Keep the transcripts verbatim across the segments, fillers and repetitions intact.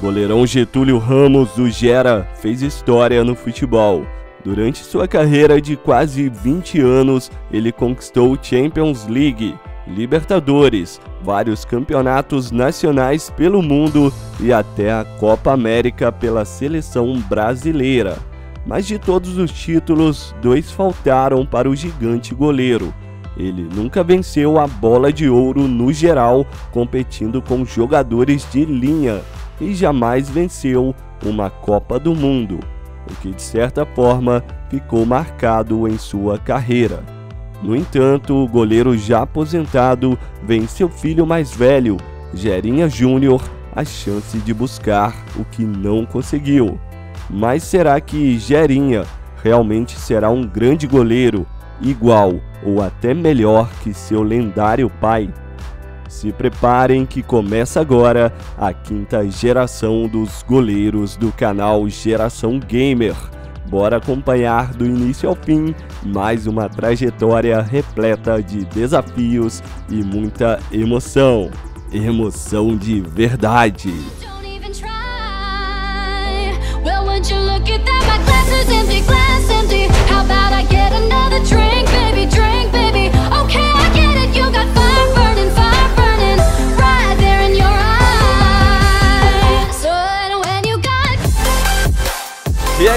Goleirão Getúlio Ramos do Gera fez história no futebol. Durante sua carreira de quase vinte anos, ele conquistou Champions League, Libertadores, vários campeonatos nacionais pelo mundo e até a Copa América pela seleção brasileira. Mas de todos os títulos, dois faltaram para o gigante goleiro. Ele nunca venceu a bola de ouro no geral, competindo com jogadores de linha, e jamais venceu uma Copa do Mundo, o que de certa forma ficou marcado em sua carreira. No entanto, o goleiro já aposentado vê em seu filho mais velho, Gerinha Júnior, a chance de buscar o que não conseguiu. Mas será que Gerinha realmente será um grande goleiro, igual ou até melhor que seu lendário pai? Se preparem que começa agora a quinta geração dos goleiros do canal Geração Gamer. Bora acompanhar do início ao fim mais uma trajetória repleta de desafios e muita emoção. Emoção de verdade! E é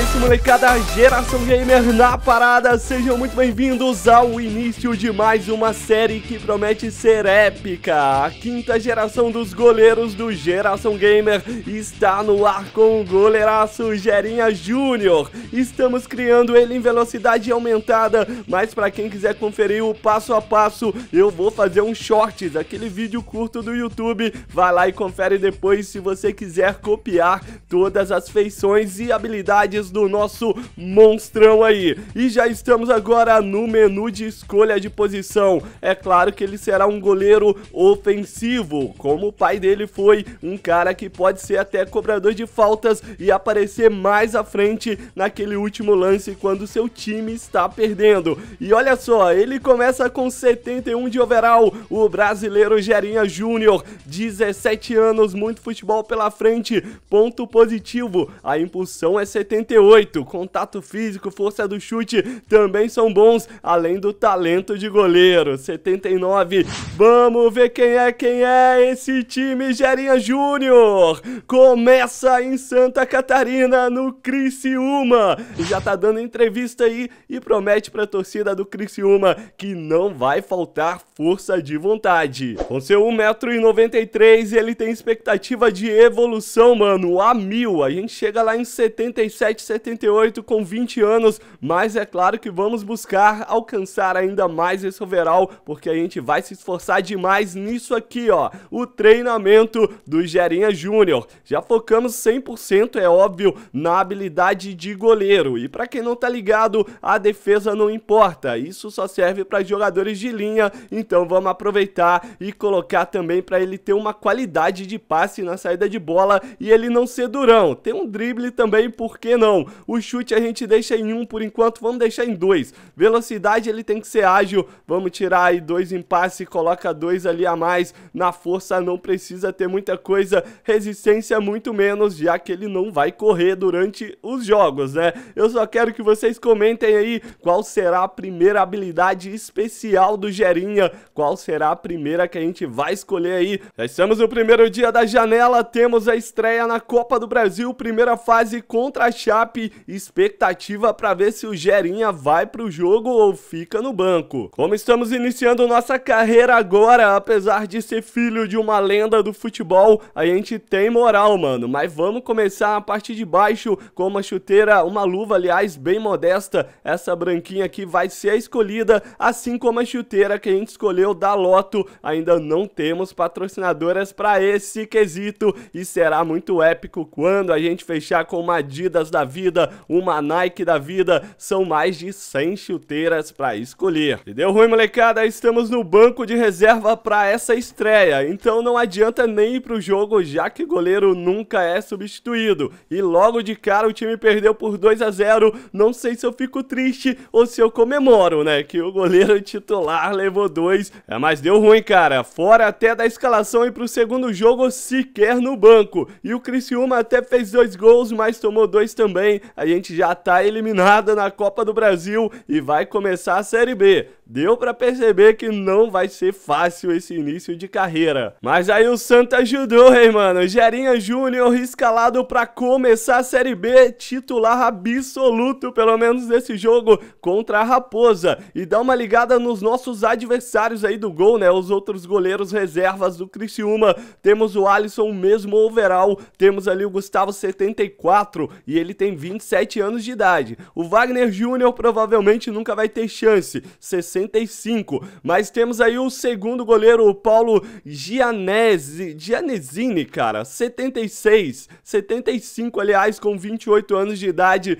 isso, molecada, Geração Gamer na parada, sejam muito bem-vindos ao início de mais uma série que promete ser épica. A quinta geração dos goleiros do Geração Gamer está no ar com o goleiraço Gerinha Júnior. Estamos criando ele em velocidade aumentada, mas para quem quiser conferir o passo a passo, eu vou fazer um shorts, aquele vídeo curto do YouTube. Vai lá e confere depois se você quiser copiar todas as feições e habilidades do nosso monstrão aí. E já estamos agora no menu de escolha de posição. É claro que ele será um goleiro ofensivo, como o pai dele foi, um cara que pode ser até cobrador de faltas e aparecer mais à frente naquele último lance quando seu time está perdendo. E olha só, ele começa com setenta e um de overall, o brasileiro Gerinha Júnior, dezessete anos, muito futebol pela frente. Ponto positivo, a impulsão é setenta e um setenta e oito, contato físico, força do chute também são bons, além do talento de goleiro. setenta e nove, vamos ver quem é, quem é esse time Gerinha Júnior. Começa em Santa Catarina, no Criciúma, já tá dando entrevista aí e promete pra torcida do Criciúma que não vai faltar força de vontade. Com seu um metro e noventa e três, ele tem expectativa de evolução, mano, a mil, a gente chega lá em setenta e sete, setenta e oito com vinte anos, mas é claro que vamos buscar alcançar ainda mais esse overall, porque a gente vai se esforçar demais nisso aqui, ó, o treinamento do Gerinha Júnior. Já focamos cem por cento, é óbvio, na habilidade de goleiro, e pra quem não tá ligado, a defesa não importa, isso só serve pra jogadores de linha, então vamos aproveitar e colocar também pra ele ter uma qualidade de passe na saída de bola e ele não ser durão, tem um drible também, porque não? O chute a gente deixa em um por enquanto, vamos deixar em dois. Velocidade ele tem que ser ágil, vamos tirar aí dois impasse, coloca dois ali a mais. Na força não precisa ter muita coisa, resistência muito menos, já que ele não vai correr durante os jogos, né? Eu só quero que vocês comentem aí qual será a primeira habilidade especial do Gerinha, qual será a primeira que a gente vai escolher aí. Já estamos no primeiro dia da janela, temos a estreia na Copa do Brasil, primeira fase contra a Chape, expectativa para ver se o Gerinha vai pro jogo ou fica no banco. Como estamos iniciando nossa carreira agora, apesar de ser filho de uma lenda do futebol, a gente tem moral, mano, mas vamos começar a partir de baixo com uma chuteira, uma luva, aliás, bem modesta. Essa branquinha aqui vai ser a escolhida, assim como a chuteira que a gente escolheu da Loto. Ainda não temos patrocinadoras para esse quesito e será muito épico quando a gente fechar com uma Adidas da vida, vida, uma Nike da vida, são mais de cem chuteiras pra escolher. E deu ruim, molecada, estamos no banco de reserva pra essa estreia, então não adianta nem ir pro jogo, já que goleiro nunca é substituído. E logo de cara o time perdeu por dois a zero, não sei se eu fico triste ou se eu comemoro, né, que o goleiro titular levou dois, é, mas deu ruim, cara, fora até da escalação e pro segundo jogo sequer no banco. E o Criciúma até fez dois gols, mas tomou dois também. A gente já tá eliminada na Copa do Brasil e vai começar a Série B. Deu pra perceber que não vai ser fácil esse início de carreira. Mas aí o Santa ajudou, hein, mano? Gerinha Júnior escalado pra começar a Série B, titular absoluto, pelo menos nesse jogo, contra a Raposa. E dá uma ligada nos nossos adversários aí do gol, né? Os outros goleiros reservas do Criciúma. Temos o Alisson, mesmo overall. Temos ali o Gustavo, setenta e quatro, e ele tem vinte e sete anos de idade. O Wagner Júnior provavelmente nunca vai ter chance, sessenta e cinco. Mas temos aí o segundo goleiro, o Paulo Gianesi, Gianesini, cara, setenta e seis, setenta e cinco, aliás, com vinte e oito anos de idade.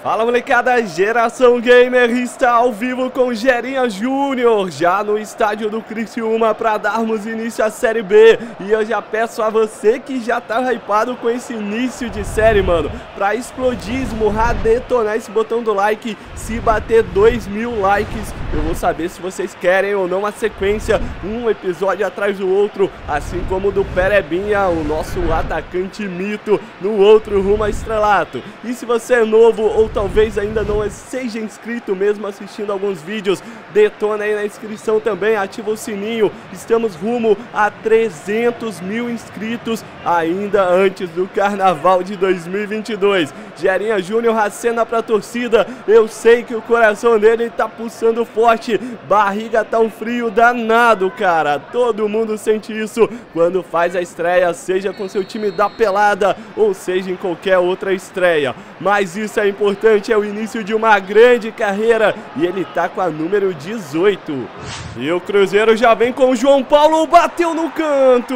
Fala, molecada, Geração Gamer está ao vivo com Gerinha Júnior, já no estádio do Criciúma, para darmos início à Série B. E eu já peço a você que já tá hypado com esse início de série, mano, para explodir, esmurrar, detonar esse botão do like. Se bater dois mil likes, eu vou saber se vocês querem ou não a sequência, um episódio atrás do outro, assim como do Perebinha, o nosso atacante mito, no outro rumo ao estrelato. E se você é novo ou talvez ainda não seja inscrito, mesmo assistindo alguns vídeos, detona aí na inscrição também, ativa o sininho. Estamos rumo a trezentos mil inscritos ainda antes do carnaval de dois mil e vinte e dois. Gerinha Júnior racena pra torcida, eu sei que o coração dele tá pulsando forte, barriga tá um frio danado, cara, todo mundo sente isso quando faz a estreia, seja com seu time da pelada ou seja em qualquer outra estreia, mas isso é importante. É o início de uma grande carreira e ele tá com a número dezoito. E o Cruzeiro já vem com o João Paulo, bateu no canto,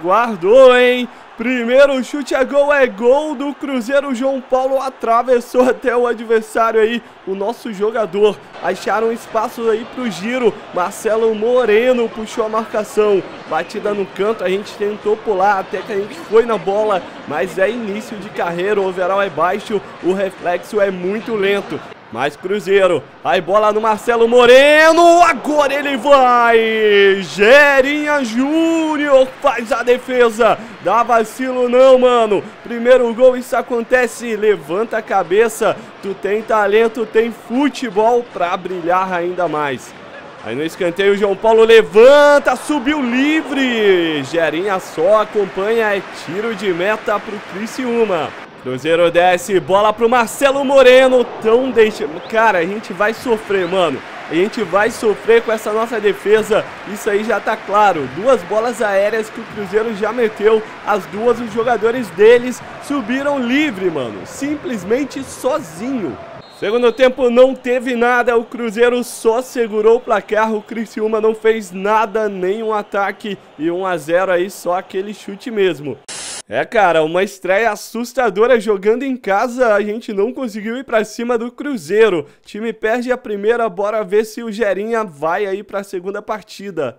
guardou, hein? Primeiro chute a gol, é gol do Cruzeiro. João Paulo atravessou até o adversário aí, o nosso jogador. Acharam espaço aí pro giro, Marcelo Moreno puxou a marcação. Batida no canto, a gente tentou pular, até que a gente foi na bola. Mas é início de carreira, o overall é baixo, o reflexo é muito lento. Mas Cruzeiro, aí bola no Marcelo Moreno, agora ele vai, Gerinha Júnior faz a defesa, dá vacilo não, mano, primeiro gol, isso acontece, levanta a cabeça, tu tem talento, tem futebol pra brilhar ainda mais. Aí no escanteio o João Paulo levanta, subiu livre, Gerinha só acompanha, é tiro de meta pro Criciúma. Cruzeiro desce, bola pro Marcelo Moreno, tão deixando... Cara, a gente vai sofrer, mano. A gente vai sofrer com essa nossa defesa, isso aí já tá claro. Duas bolas aéreas que o Cruzeiro já meteu, as duas os jogadores deles subiram livre, mano. Simplesmente sozinho. Segundo tempo não teve nada, o Cruzeiro só segurou o placar, o Criciúma não fez nada, nenhum ataque e um a zero aí, só aquele chute mesmo. É, cara, uma estreia assustadora, jogando em casa, a gente não conseguiu ir pra cima do Cruzeiro. Time perde a primeira, bora ver se o Gerinha vai aí pra segunda partida.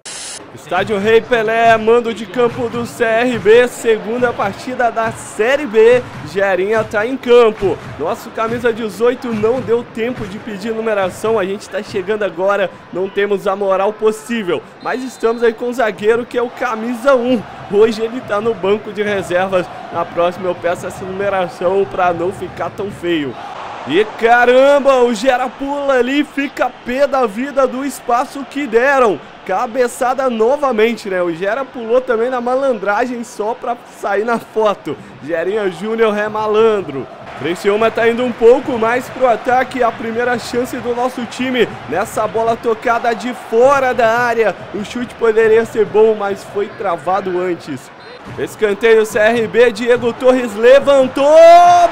Estádio Rei Pelé, mando de campo do C R B, segunda partida da Série B, Gerinha tá em campo. Nosso camisa dezoito não deu tempo de pedir numeração, a gente tá chegando agora, não temos a moral possível. Mas estamos aí com o zagueiro que é o camisa um, hoje ele tá no banco de reservas, na próxima eu peço essa numeração pra não ficar tão feio. E caramba, o Gera pula ali, fica pé da vida do espaço que deram. Cabeçada novamente, né? O Gera pulou também na malandragem só pra sair na foto. Gerinha Júnior é malandro. Criciúma tá indo um pouco mais pro ataque, a primeira chance do nosso time nessa bola tocada de fora da área. O chute poderia ser bom, mas foi travado antes. Escanteio C R B, Diego Torres levantou,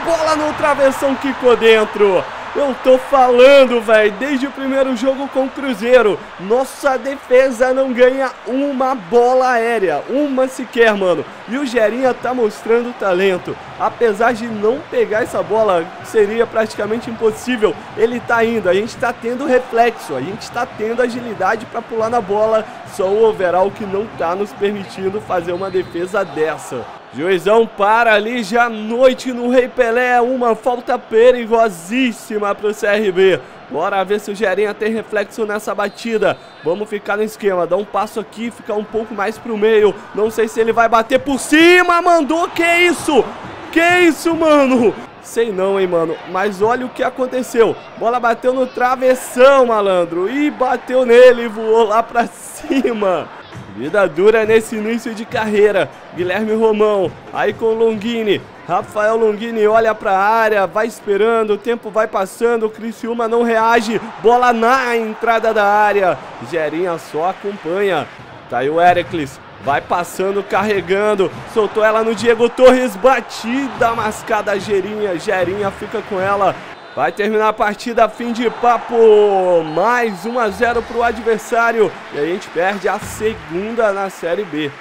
bola no travessão, quicou dentro. Eu tô falando, velho, desde o primeiro jogo com o Cruzeiro, nossa defesa não ganha uma bola aérea, uma sequer, mano. E o Gerinha tá mostrando talento, apesar de não pegar essa bola, seria praticamente impossível. Ele tá indo, a gente tá tendo reflexo, a gente tá tendo agilidade pra pular na bola, só o overall que não tá nos permitindo fazer uma defesa dessa. Juizão para ali, já noite no Rei Pelé, uma falta perigosíssima para o C R B. Bora ver se o Gerinha tem reflexo nessa batida. Vamos ficar no esquema, dá um passo aqui, ficar um pouco mais para o meio. Não sei se ele vai bater por cima, mandou, que isso? Que isso, mano? Sei não, hein, mano, mas olha o que aconteceu. Bola bateu no travessão, malandro, e bateu nele e voou lá para cima. Vida dura nesse início de carreira, Guilherme Romão, aí com Longuini, Rafael Longuini olha para a área, vai esperando, o tempo vai passando, o Criciúma não reage, bola na entrada da área, Gerinha só acompanha, tá aí o Heracles, vai passando, carregando, soltou ela no Diego Torres, batida mascada a Gerinha, Gerinha fica com ela. Vai terminar a partida, fim de papo, mais um a zero para o adversário e a gente perde a segunda na Série B.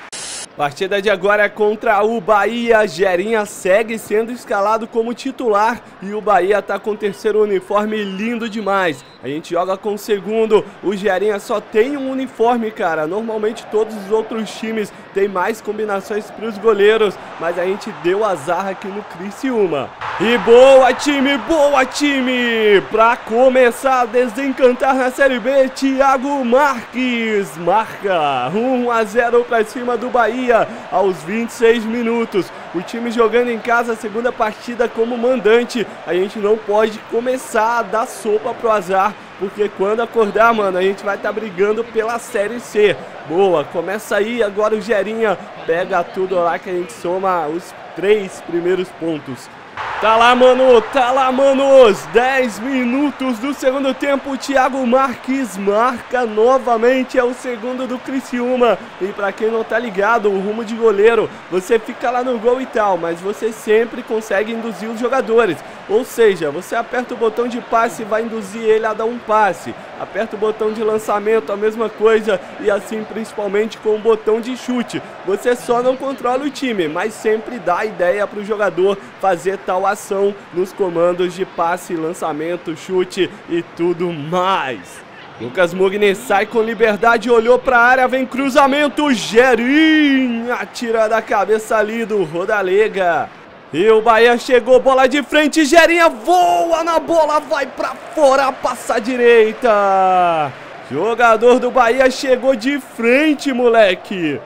Partida de agora é contra o Bahia, Gerinha segue sendo escalado como titular e o Bahia tá com o terceiro uniforme lindo demais. A gente joga com o segundo, o Gerinha só tem um uniforme, cara, normalmente todos os outros times tem mais combinações para os goleiros, mas a gente deu azar aqui no Criciúma. E boa time, boa time, para começar a desencantar na Série B, Thiago Marques marca um a zero para cima do Bahia. Aos vinte e seis minutos, o time jogando em casa a segunda partida como mandante, a gente não pode começar a dar sopa pro azar, porque quando acordar, mano, a gente vai estar brigando pela Série C. Boa, começa aí, agora o Gerinha pega tudo lá que a gente soma os três primeiros pontos. Tá lá, mano, tá lá, manos, dez minutos do segundo tempo, o Thiago Marques marca novamente, é o segundo do Criciúma. E pra quem não tá ligado, o rumo de goleiro, você fica lá no gol e tal, mas você sempre consegue induzir os jogadores. Ou seja, você aperta o botão de passe e vai induzir ele a dar um passe. Aperta o botão de lançamento, a mesma coisa, e assim principalmente com o botão de chute. Você só não controla o time, mas sempre dá a ideia pro jogador fazer tal ação nos comandos de passe, lançamento, chute e tudo mais. Lucas Mugnes sai com liberdade, olhou para a área, vem cruzamento, Gerinha tira da cabeça ali do Rodalega. E o Bahia chegou, bola de frente, Gerinha voa na bola, vai para fora, passa à direita. Jogador do Bahia chegou de frente, moleque.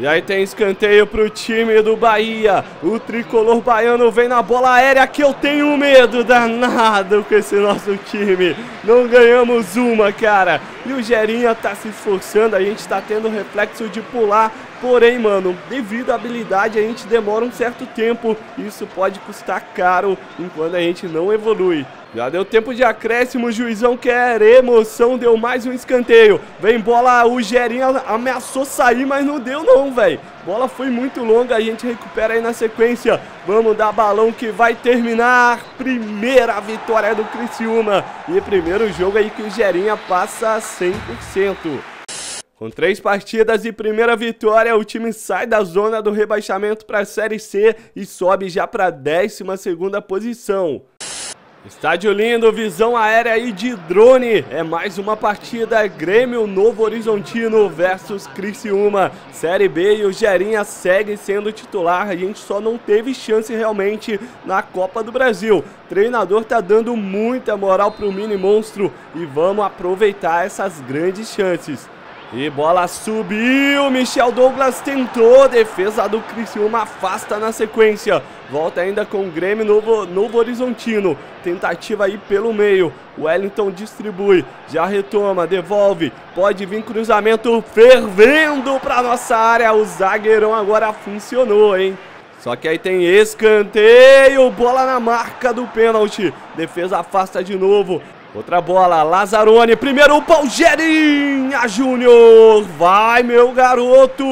E aí tem escanteio pro time do Bahia. O tricolor baiano vem na bola aérea, que eu tenho medo danado com esse nosso time. Não ganhamos uma, cara. E o Gerinha tá se esforçando, a gente tá tendo reflexo de pular. Porém, mano, devido à habilidade a gente demora um certo tempo. Isso pode custar caro enquanto a gente não evolui. Já deu tempo de acréscimo, o juizão quer emoção, deu mais um escanteio. Vem bola, o Gerinha ameaçou sair, mas não deu não, velho. Bola foi muito longa, a gente recupera aí na sequência. Vamos dar balão que vai terminar. Primeira vitória do Criciúma. E primeiro jogo aí que o Gerinha passa cem por cento. Com três partidas e primeira vitória, o time sai da zona do rebaixamento para a Série C e sobe já para a décima segunda posição. Estádio lindo, visão aérea e de drone, é mais uma partida, Grêmio Novorizontino versus Criciúma, Série B, e o Gerinha segue sendo titular, a gente só não teve chance realmente na Copa do Brasil. O treinador tá dando muita moral pro mini monstro e vamos aproveitar essas grandes chances. E bola subiu, Michel Douglas tentou, defesa do Criciúma afasta na sequência. Volta ainda com o Grêmio Novo, Novorizontino, tentativa aí pelo meio. Wellington distribui, já retoma, devolve, pode vir cruzamento fervendo para nossa área. O zagueirão agora funcionou, hein? Só que aí tem escanteio, bola na marca do pênalti. Defesa afasta de novo. Outra bola, Lazarone, primeiro pau, Gerinha Júnior, vai meu garoto,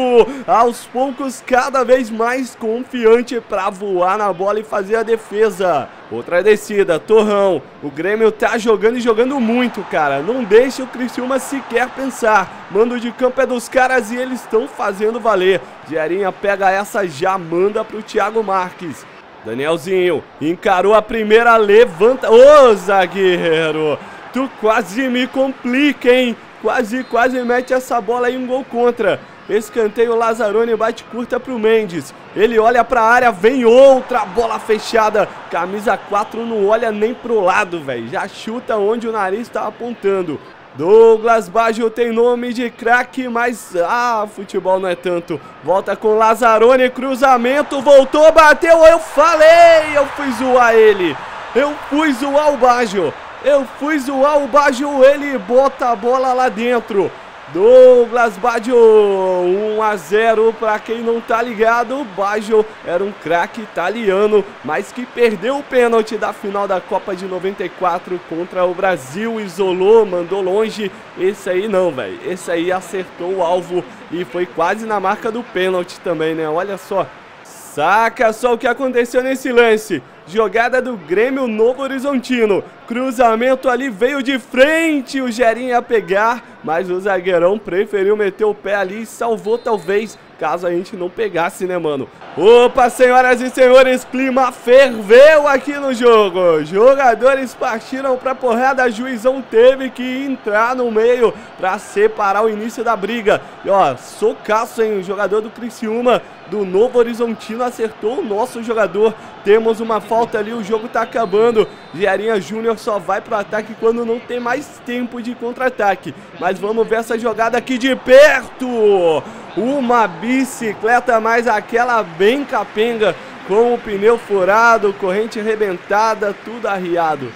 aos poucos cada vez mais confiante para voar na bola e fazer a defesa. Outra descida, Torrão, o Grêmio tá jogando e jogando muito, cara, não deixa o Criciúma sequer pensar, mando de campo é dos caras e eles estão fazendo valer. Gerinha pega essa, já manda pro Thiago Marques. Danielzinho encarou a primeira, levanta. Ô, zagueiro, tu quase me complica, hein? Quase, quase mete essa bola aí, um gol contra. Escanteio, Lazarone bate curta pro Mendes. Ele olha pra área, vem outra bola fechada. Camisa quatro não olha nem pro lado, velho. Já chuta onde o nariz tá apontando. Douglas Baggio tem nome de craque, mas ah, futebol não é tanto. Volta com Lazarone, cruzamento, voltou, bateu, eu falei, eu fui zoar ele, eu fui zoar o Baggio, eu fui zoar o Baggio, ele bota a bola lá dentro. Douglas Baggio, um a zero para quem não tá ligado. O Baggio era um craque italiano, mas que perdeu o pênalti da final da Copa de noventa e quatro contra o Brasil, isolou, mandou longe. Esse aí não, velho, esse aí acertou o alvo e foi quase na marca do pênalti também, né? Olha só, saca só o que aconteceu nesse lance. Jogada do Grêmio Novorizontino, cruzamento ali, veio de frente o Gerinha pegar, mas o zagueirão preferiu meter o pé ali e salvou talvez, caso a gente não pegasse, né, mano? Opa, senhoras e senhores, clima ferveu aqui no jogo, jogadores partiram pra porrada, juizão teve que entrar no meio pra separar o início da briga. E ó, socaço, hein, o jogador do Criciúma, do Novorizontino, acertou o nosso jogador. Temos uma falta ali, o jogo tá acabando. Gerinha Júnior só vai pro ataque quando não tem mais tempo de contra-ataque. Mas vamos ver essa jogada aqui de perto. Uma bicicleta, mas aquela bem capenga, com o pneu furado, corrente arrebentada, tudo arriado.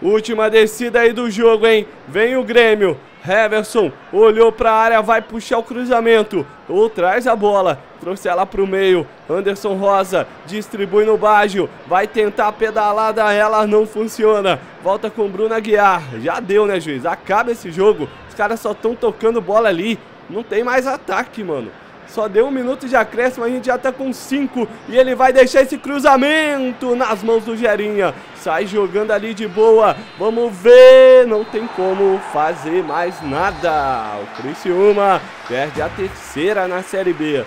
Última descida aí do jogo, hein? Vem o Grêmio. Heverson olhou pra área, vai puxar o cruzamento, ou traz a bola, trouxe ela pro meio. Anderson Rosa distribui no Baggio, vai tentar a pedalada, ela não funciona. Volta com Bruna Guiar, já deu, né, juiz? Acaba esse jogo, os caras só estão tocando bola ali, não tem mais ataque, mano. Só deu um minuto de acréscimo, a gente já tá com cinco. E ele vai deixar esse cruzamento nas mãos do Gerinha. Sai jogando ali de boa. Vamos ver. Não tem como fazer mais nada. O Criciúma perde a terceira na Série B.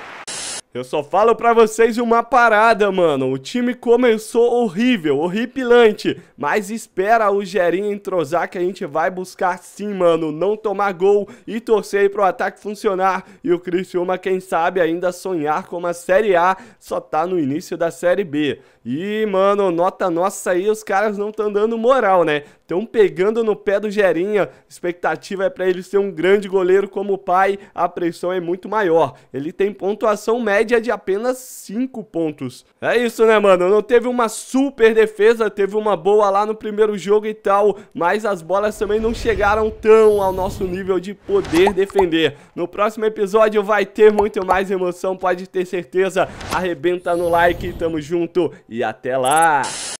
Eu só falo pra vocês uma parada, mano. O time começou horrível, horripilante. Mas espera o Gerinha entrosar que a gente vai buscar sim, mano. Não tomar gol e torcer aí pro ataque funcionar. E o Criciúma, quem sabe, ainda sonhar com uma Série A. Só tá no início da Série B. E, mano, nota nossa aí, os caras não tão dando moral, né? Estão pegando no pé do Gerinha. A expectativa é pra ele ser um grande goleiro como o pai. A pressão é muito maior. Ele tem pontuação média de apenas cinco pontos. É isso, né, mano? Não teve uma super defesa, teve uma boa lá no primeiro jogo e tal, mas as bolas também não chegaram tão ao nosso nível de poder defender. No próximo episódio vai ter muito mais emoção, pode ter certeza. Arrebenta no like, tamo junto e até lá!